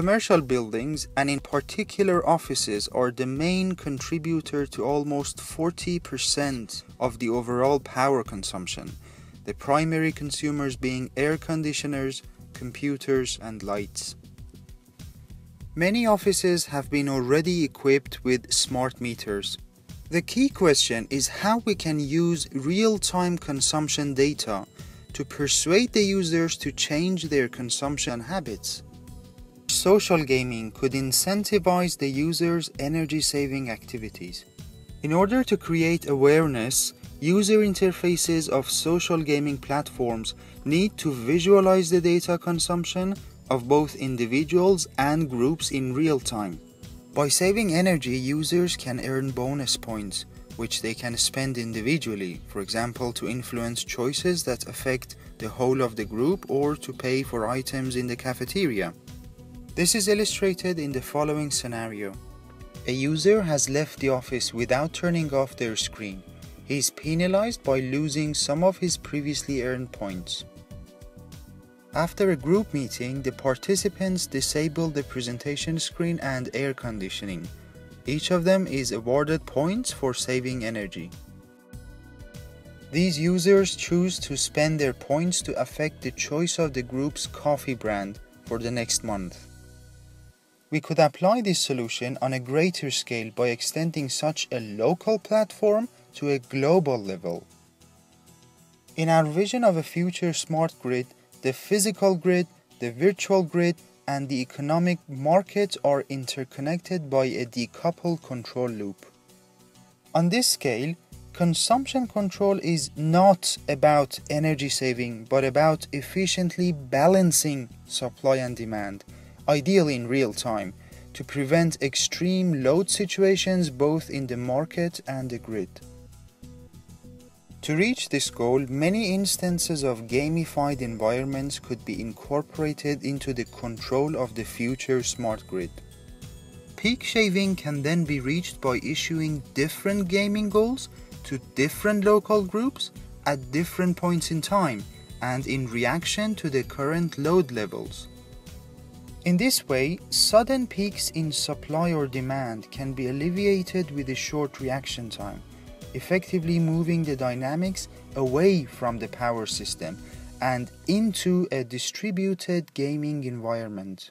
Commercial buildings, and in particular offices, are the main contributor to almost 40% of the overall power consumption, the primary consumers being air conditioners, computers, and lights. Many offices have been already equipped with smart meters. The key question is how we can use real-time consumption data to persuade the users to change their consumption habits. Social gaming could incentivize the users' energy-saving activities. In order to create awareness, user interfaces of social gaming platforms need to visualize the data consumption of both individuals and groups in real time. By saving energy, users can earn bonus points, which they can spend individually, for example, to influence choices that affect the whole of the group or to pay for items in the cafeteria. This is illustrated in the following scenario. A user has left the office without turning off their screen. He is penalized by losing some of his previously earned points. After a group meeting, the participants disable the presentation screen and air conditioning. Each of them is awarded points for saving energy. These users choose to spend their points to affect the choice of the group's coffee brand for the next month. We could apply this solution on a greater scale by extending such a local platform to a global level. In our vision of a future smart grid, the physical grid, the virtual grid, and the economic markets are interconnected by a decoupled control loop. On this scale, consumption control is not about energy saving, but about efficiently balancing supply and demand, ideally in real time, to prevent extreme load situations both in the market and the grid. To reach this goal, many instances of gamified environments could be incorporated into the control of the future smart grid. Peak shaving can then be reached by issuing different gaming goals to different local groups at different points in time and in reaction to the current load levels. In this way, sudden peaks in supply or demand can be alleviated with a short reaction time, effectively moving the dynamics away from the power system and into a distributed gaming environment.